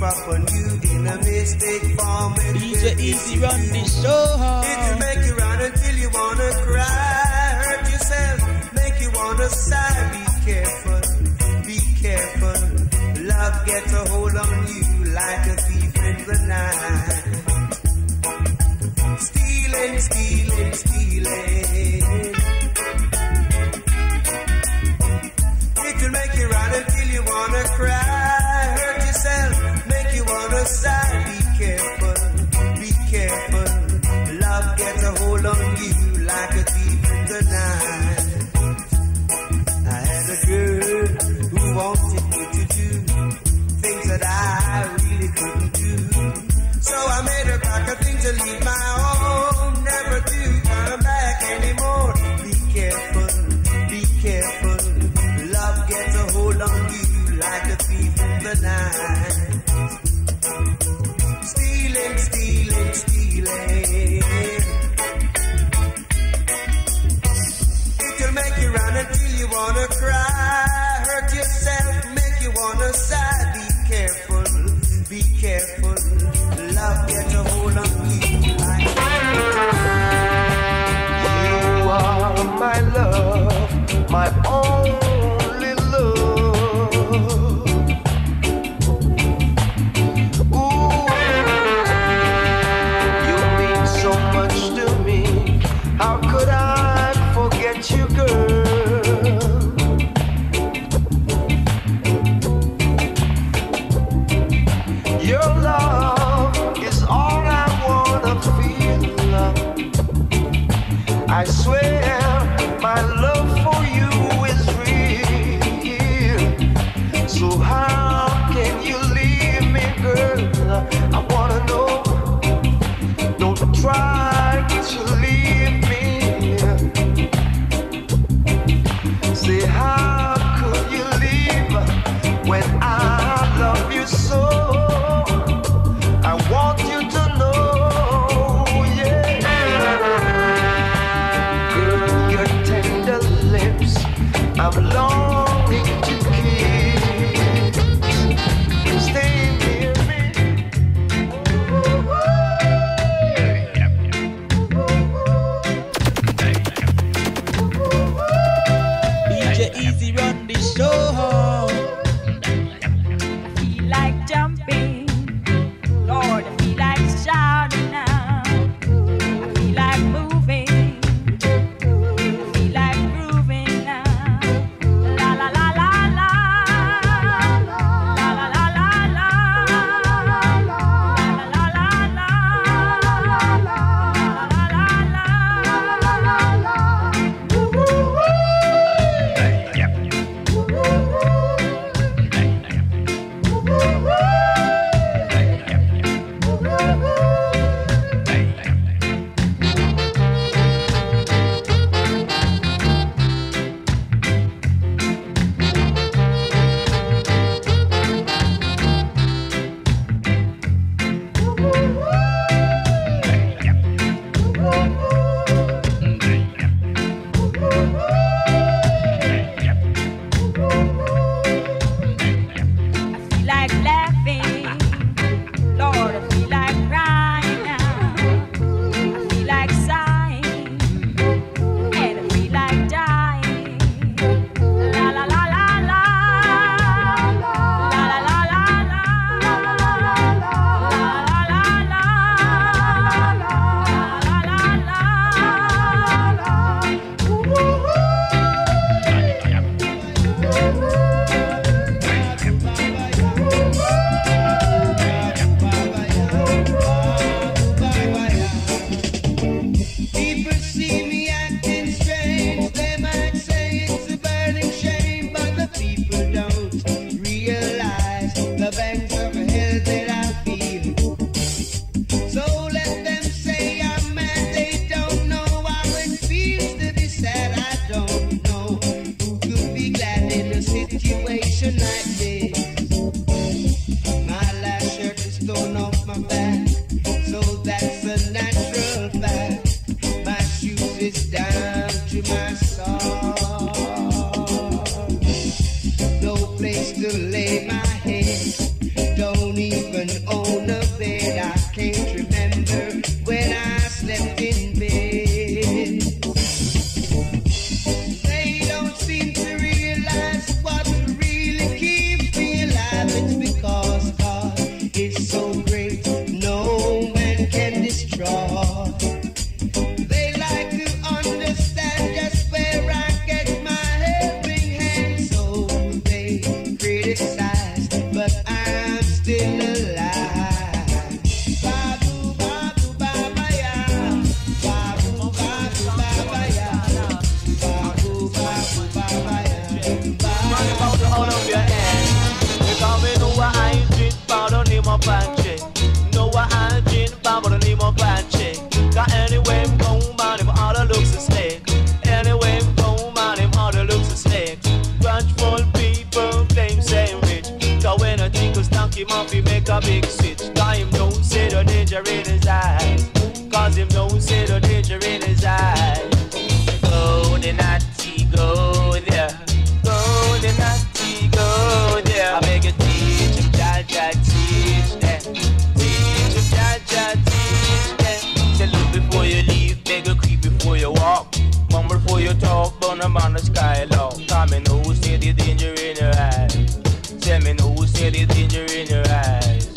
proper new in a mistake form. Easy, easy, run this show hard. It'll make you run until you wanna cry. Hurt yourself, make you wanna sigh. Be careful, be careful. Love gets a hold on you like a thief in the night. Stealing, stealing, stealing. It'll make you run until you wanna cry. Hurt yourself, make you wanna sigh. Be careful, be careful. Love gets a hold on you like a thief in the night. I had a girl who wanted me to do things that I really couldn't do. So I made her pack a thing to leave my home. Never do come back anymore. Be careful, be careful. Love gets a hold on you like a thief in the night. Stealing, stealing, stealing. It'll make you run until you wanna cry. Hurt yourself, make you wanna sigh. Be careful, be careful. Love gets a hold on you like a thief. You are my love, my own. I swear my love for you is real. So how can you leave me, girl? I wanna know. Don't try to leave me. Say how could you leave when I love you so? I want you to I'm longing to kiss. Stay near me. DJ Easy run this show. I feel like jumping, Lord. I feel like shouting now. I feel like moving. Don't don't even own a bed. I can't remember when I slept in bed. They don't seem to realize what really keeps me alive. It's because God is so great, no man can destroy. He make a big switch, cause him don't see the danger in his eyes. Cause him don't see the danger in his eyes. Go the natty, go there. Go the natty, go there. I make you teach him, Jaja, teach them. Teach him, Jaja, teach them. Say look before you leave, make a creep before you walk. Mumble before you talk, burn him on the skylock. Cause me know see the danger in your eyes. Tell me no, say the danger in your eyes.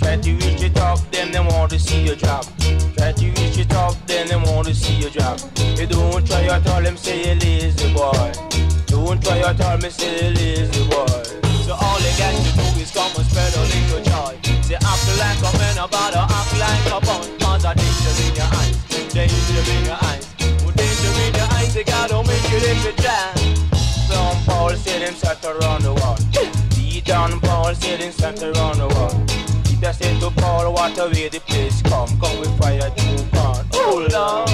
Try to reach the top, then they want to see you drop. Try to reach the top, then they want to see you drop. You don't try at all, them say you lazy boy. Don't try at all, me say you lazy boy. So all you got to do is come and spread a little joy. Say act like a man about to act like a bun. Cause I danger in your eyes, danger in your eyes. Who danger in your eyes, they gotta make you live your time. Some Paul say them sat around the wall. John Paul sailing sat around the world. Peter said to Paul, what a way the place come. Come with fire too calm. Oh Lord,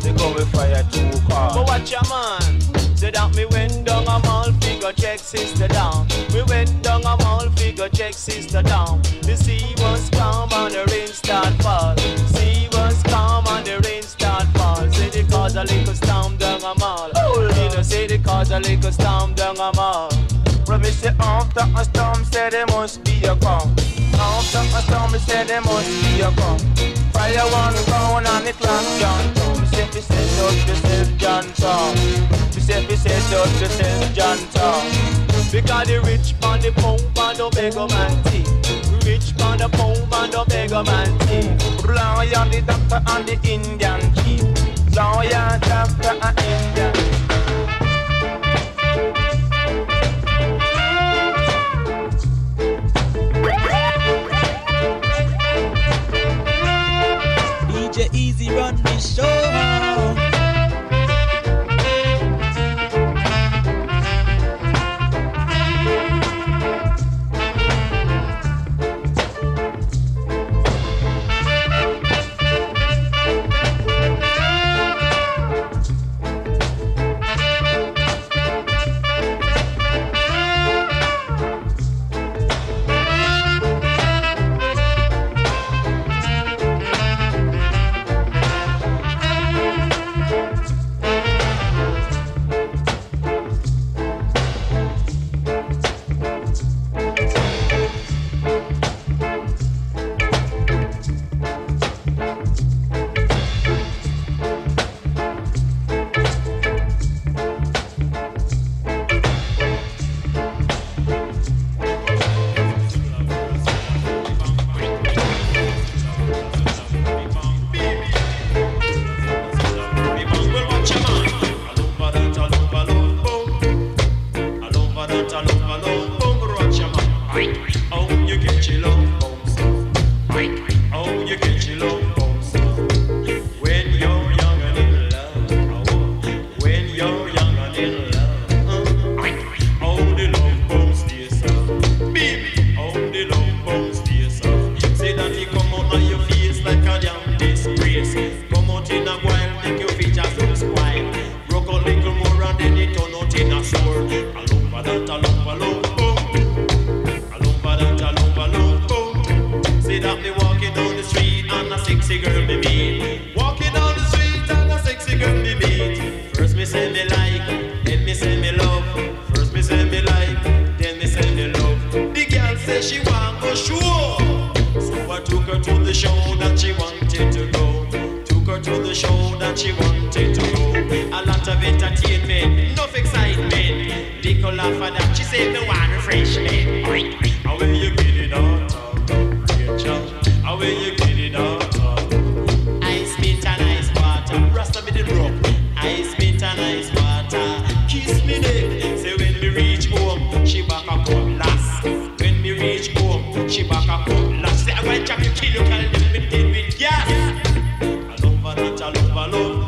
they come with fire too calm. But watch your man. Say that me went down a mall, figure check sister down. We went down a mall, figure check sister down. The sea was calm and the rain start fall. Sea was calm and the rain start fall. Say they cause a little storm down a mall. Oh Lord, they say they cause a little storm down a mall. Promise it after a storm, said there must be a calm. After a storm, said there must be a calm. Fire on the ground and it lasts John Tom. We said we set up yourself, John Tom. We said we set up yourself, John Tom. Because the rich man, the poor man, the beggar man tea. Rich man, the poor man, the beggar man tea. Lion, the doctor and the Indian chief. Lion, doctor and Indian chief. Easy run this show. She want go show. her to the show that she wanted to go. Took her to the show that she wanted to go. A lot of entertainment, enough excitement. Nicola Fada, she said the one refreshment. How will you get it out of the child? How will you get it out of the ice mint and ice water? Rasta me the rope. Ice mint and ice water. Kiss me neck. Say when we reach home, she back up on last. When we reach home, she back up on last. Say I want Chucky kill you, can't let me deal with gas. I love her that, I love her love.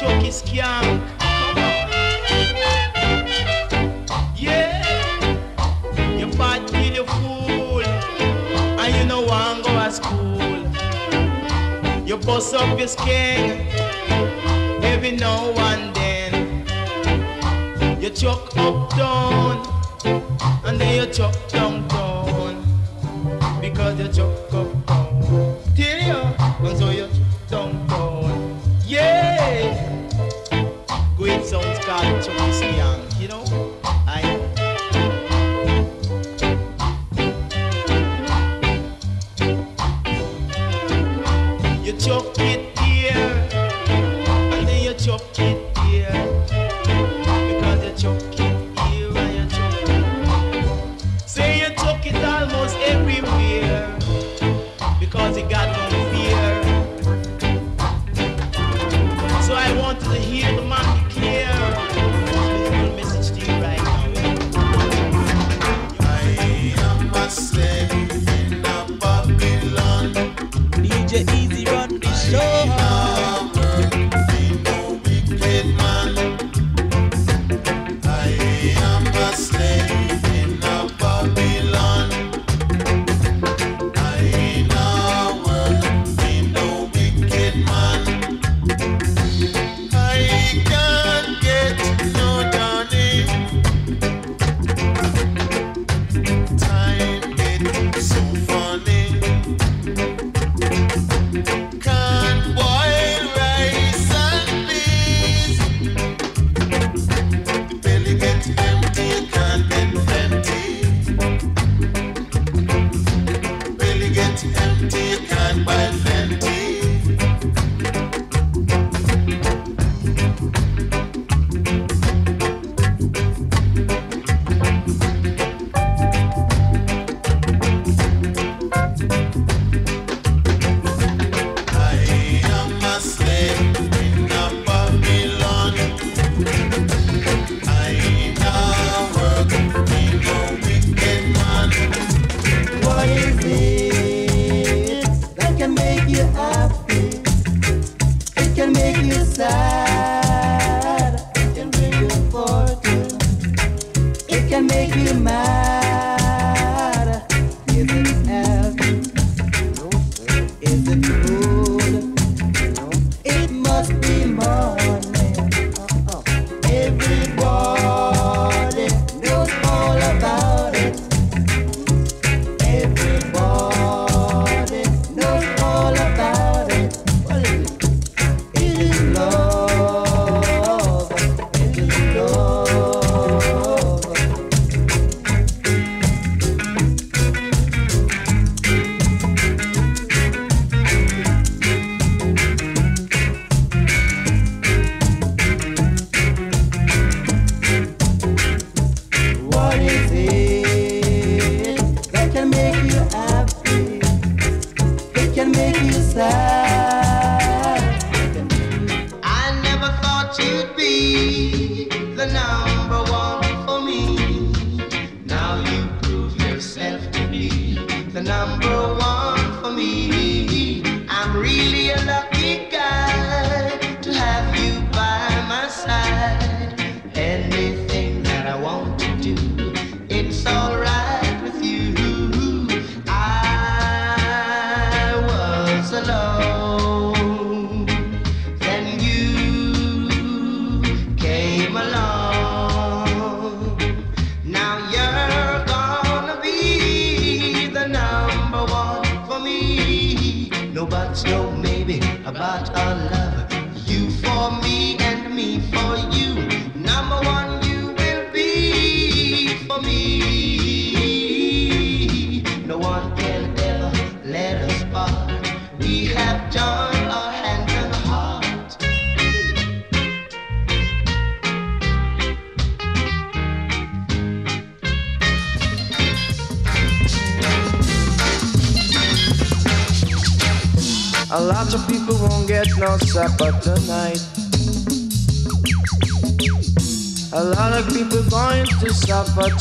Chucky Skank. Yeah, you bad kid, you fool, and you no want go to school. You bust up your skin every now and then. You chuck up down, and then you chuck down down, because you chuck up down. Till you, and so you chuck down down. Yeah. Great sounds called Chucky Skank, you know? I know. You chuck it here, and then you chuck it here. Because you chuck it here and you chuck it here. Say you chuck it almost everywhere, because you got no fear. So I want to hear the man. World.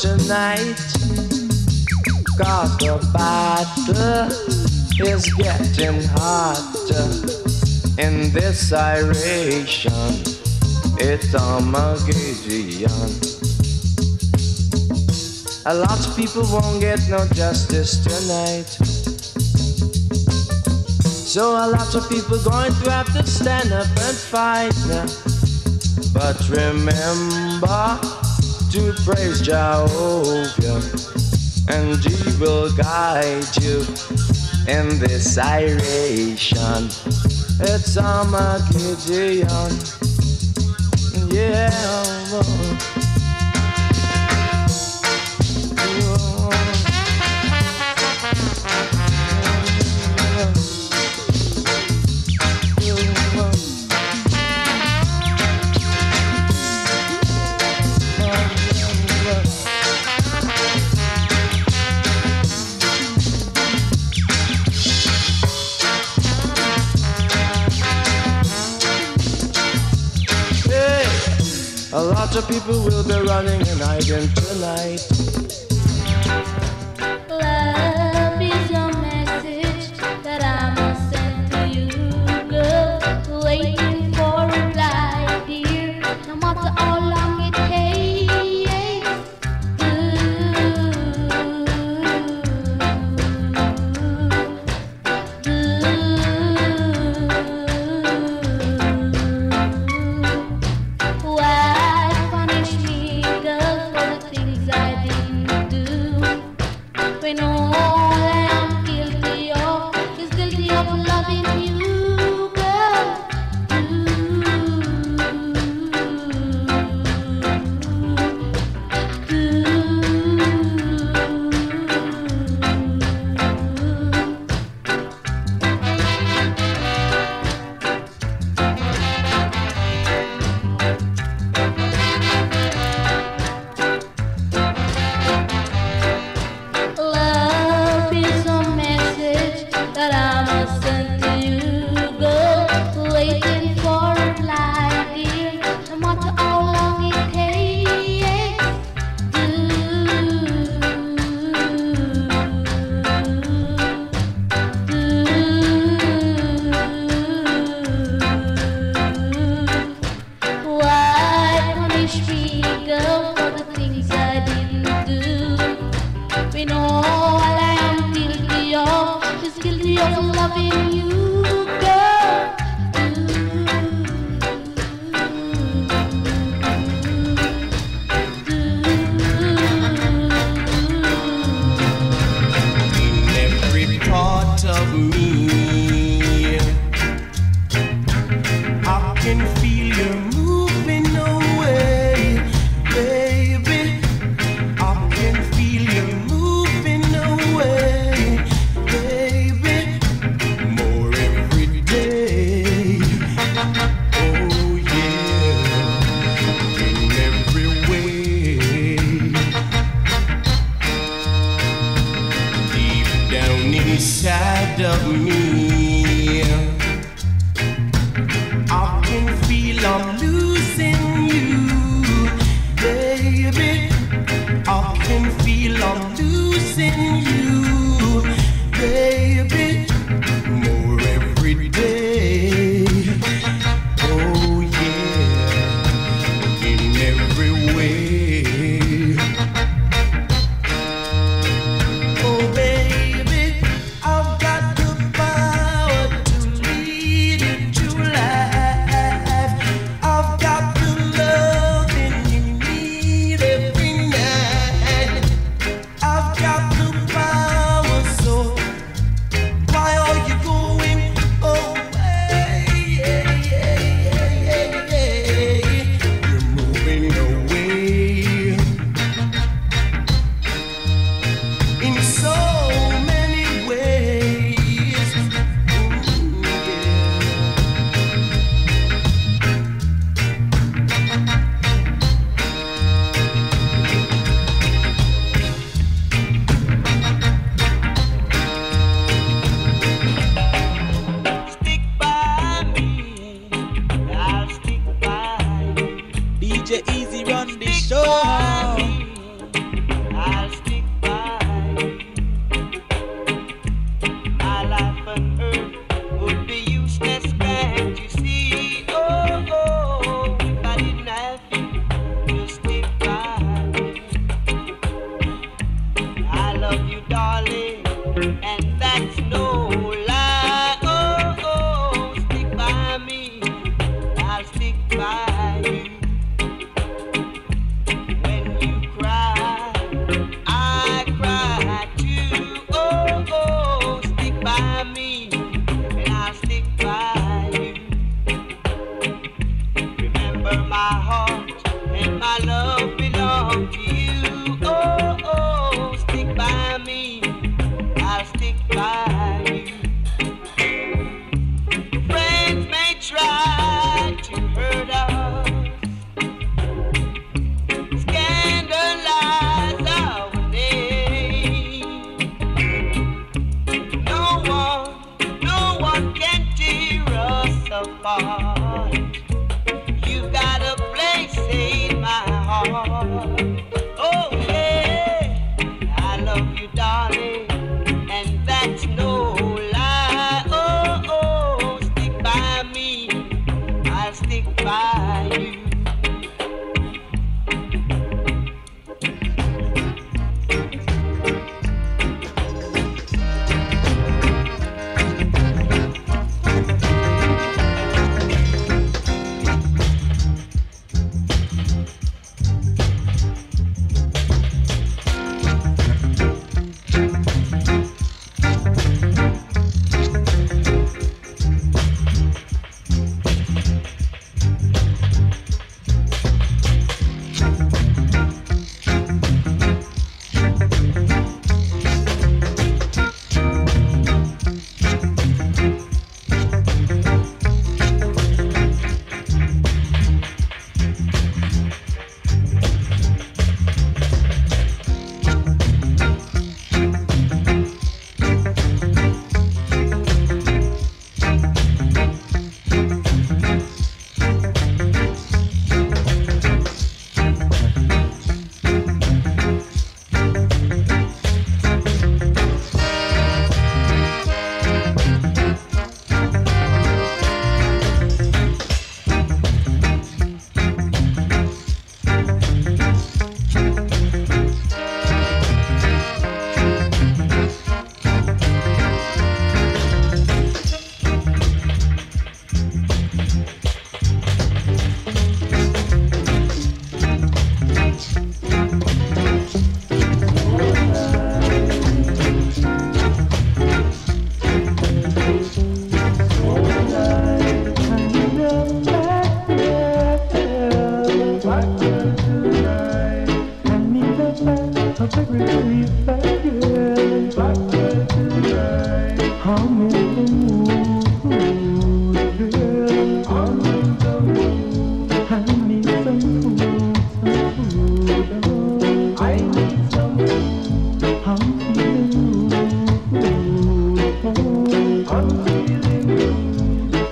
Tonight, cause the battle is getting hotter in this iration. It's Armageddon. A lot of people won't get no justice tonight, so a lot of people going to have to stand up and fight. But remember to praise Jehovah, and He will guide you in this iration. It's Armageddon, yeah. Lots of people will be running and hiding tonight. Love is your message that I must send to you, girl. Waiting for a reply, dear. No matter how long it takes. Ooh, ooh, ooh. Why punish me, girl, for the things I did? Bye.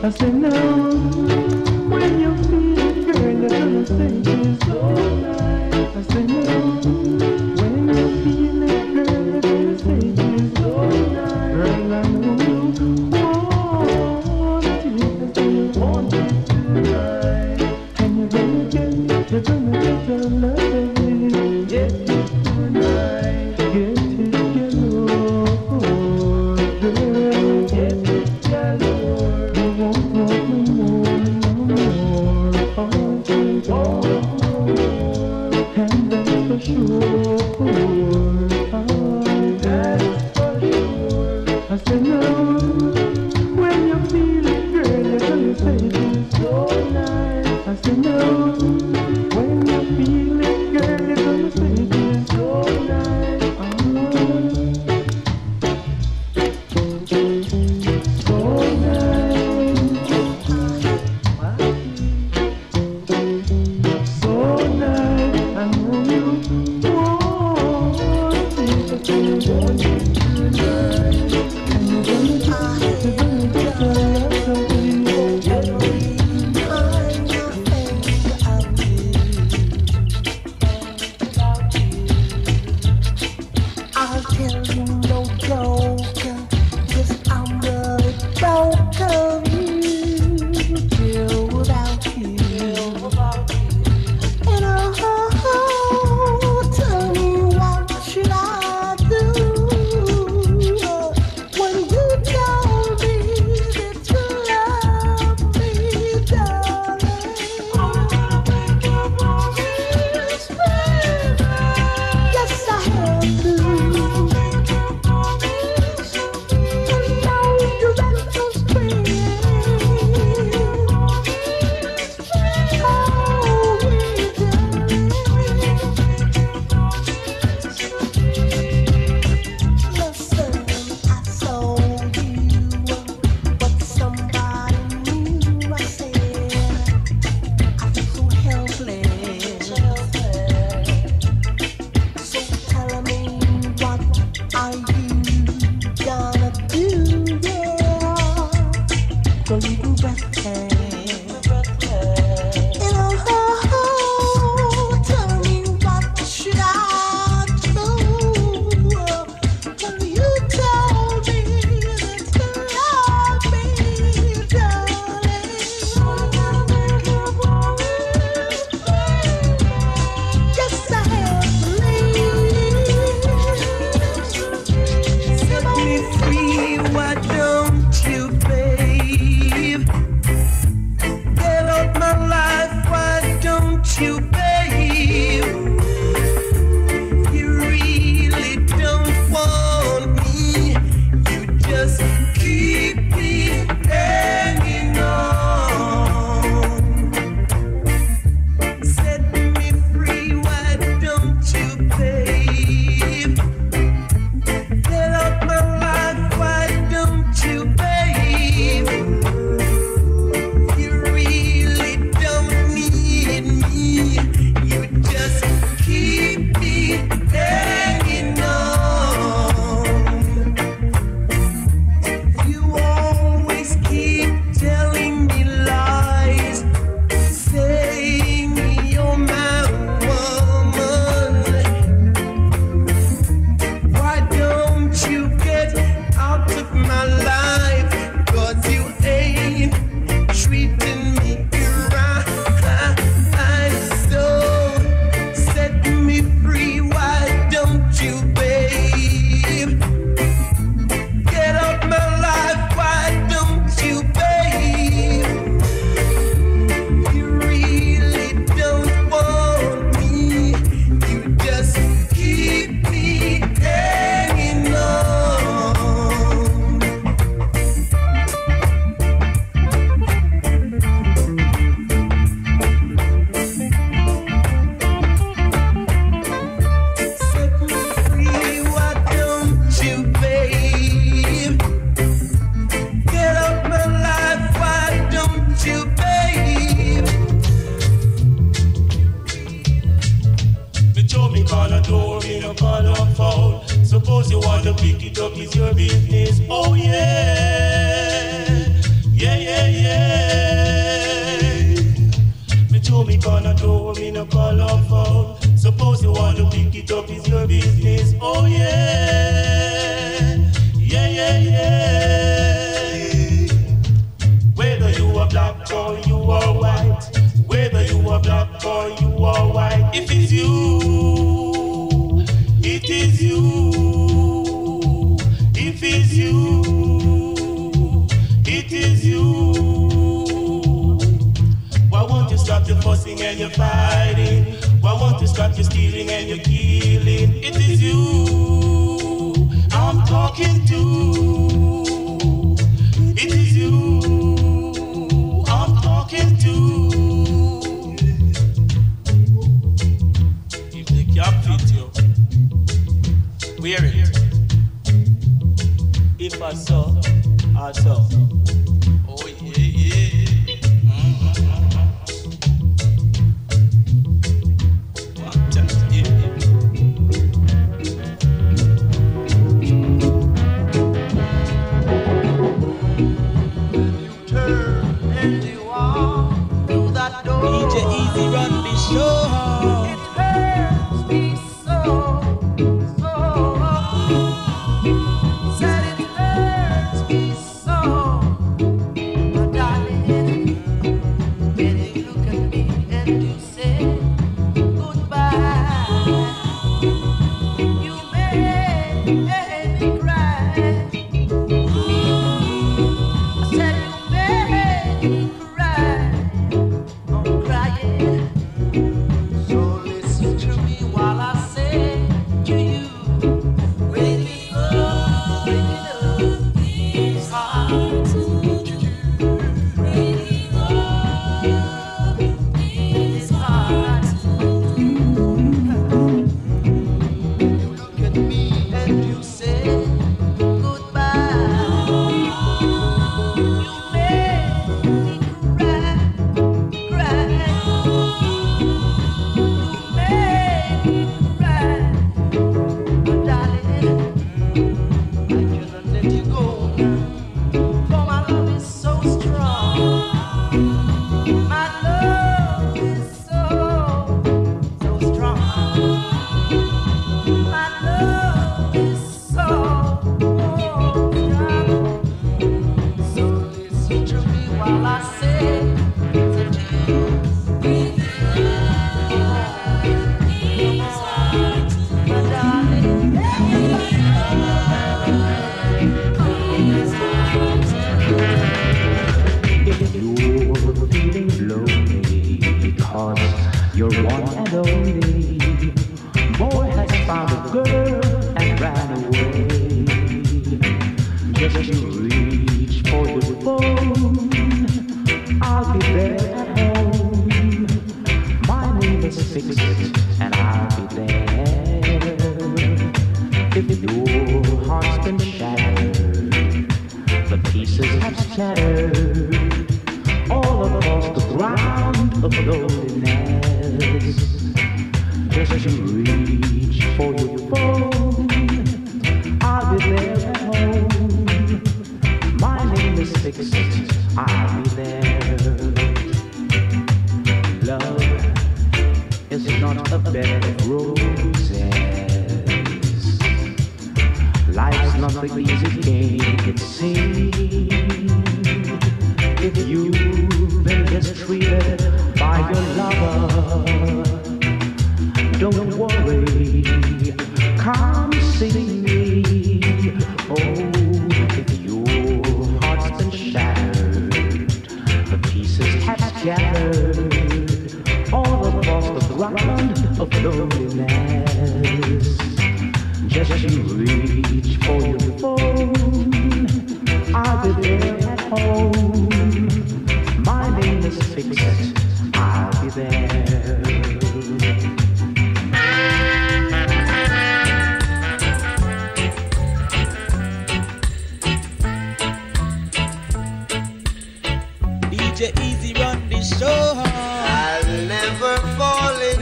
I said, no, when you feel it, girl, you're gonna think it's so nice. I said, no, when you feel it, girl, you're gonna think it's so nice. Girl, I want it tonight. And you're gonna get your love. Get it tonight. Get it, girl, girl, get it. More. Never fall in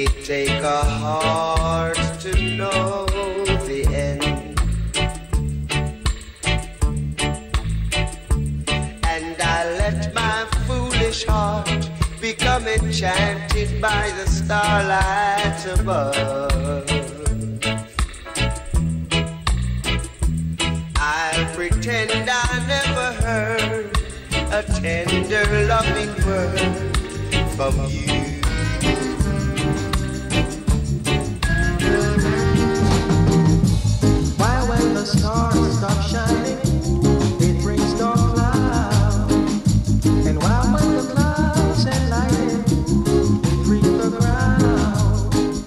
It take a heart to know the end, and I let my foolish heart become enchanted by the starlight above. I'll pretend I never heard a tender, loving word from you. Why, when the stars stop shining, it brings dark clouds, and why, when the clouds and lightning, it brings the ground.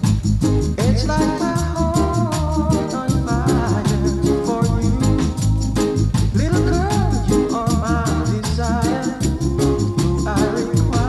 It's like my heart on fire for you, little girl. You are my desire, who I require.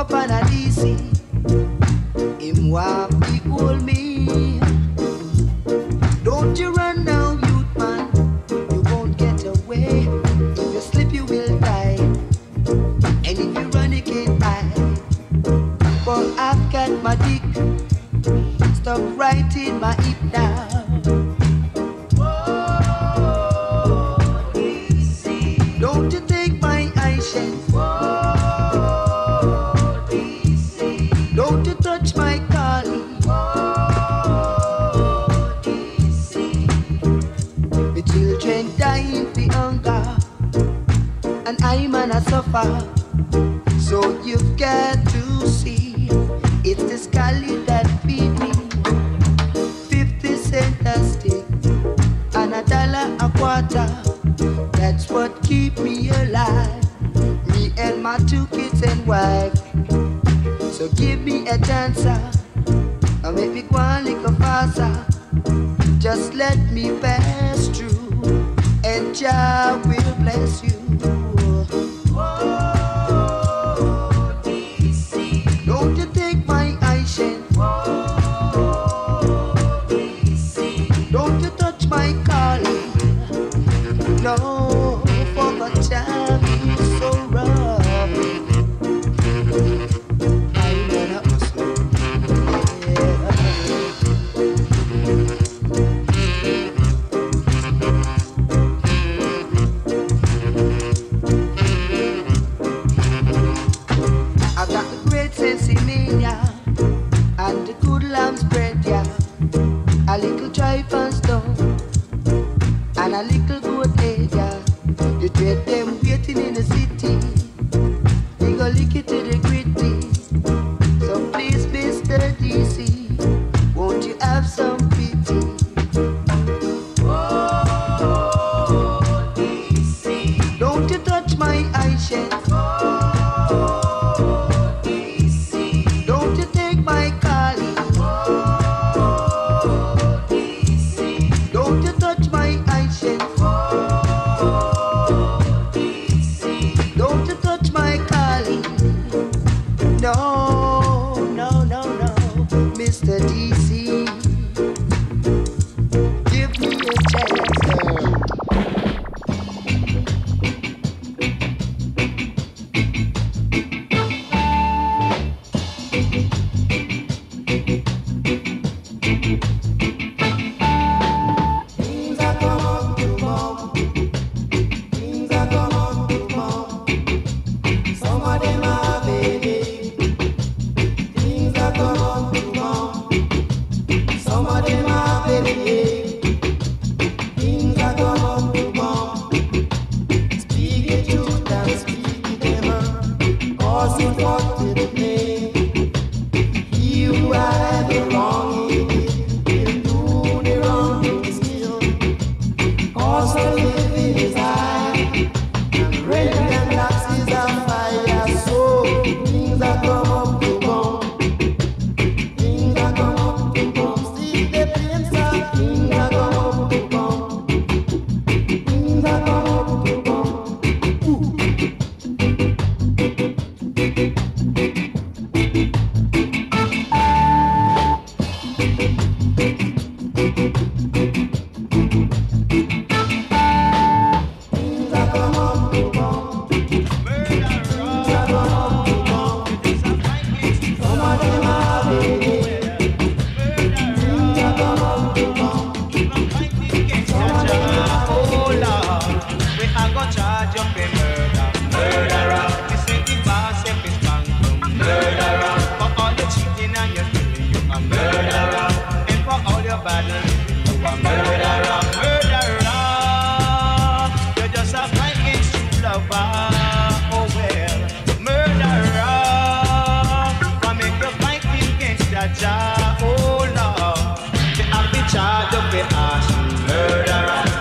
up on a DC. Him wap the old me. Don't you run now, youth man. You won't get away. If you slip, you will die. And if you run, you can't hide. But I've got my dick stuck right in my hip now. So you've got to see, it's the scully that feed me. 50 cents a stick and $1 a quarter. That's what keep me alive. Me and my 2 kids and wife. So give me a chance, and make me go a little faster. Just let me pass through, and Jah will bless you.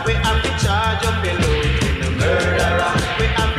We have the charge of a loaded murderer. We have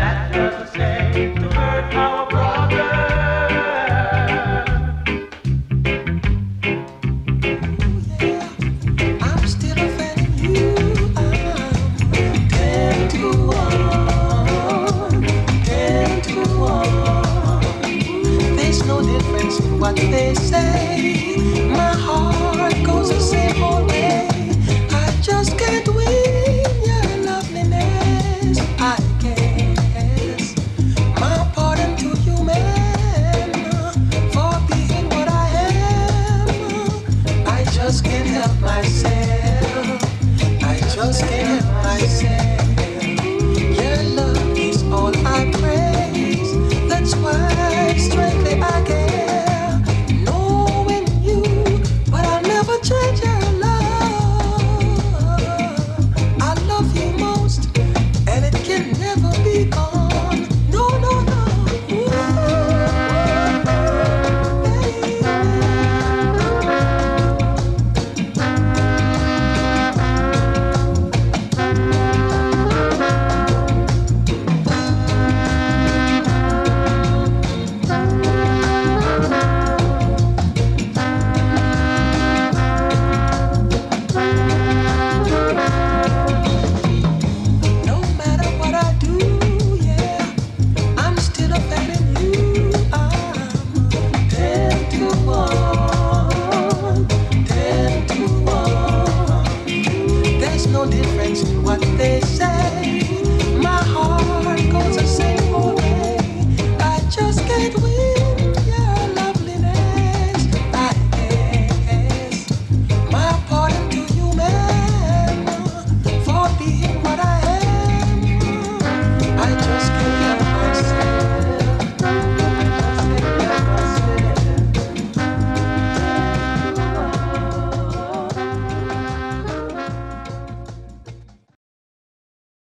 that doesn't say to hurt our brother. I'm still a fan of you. I'm 10 to 1, 10 to 1. There's no difference in what they say.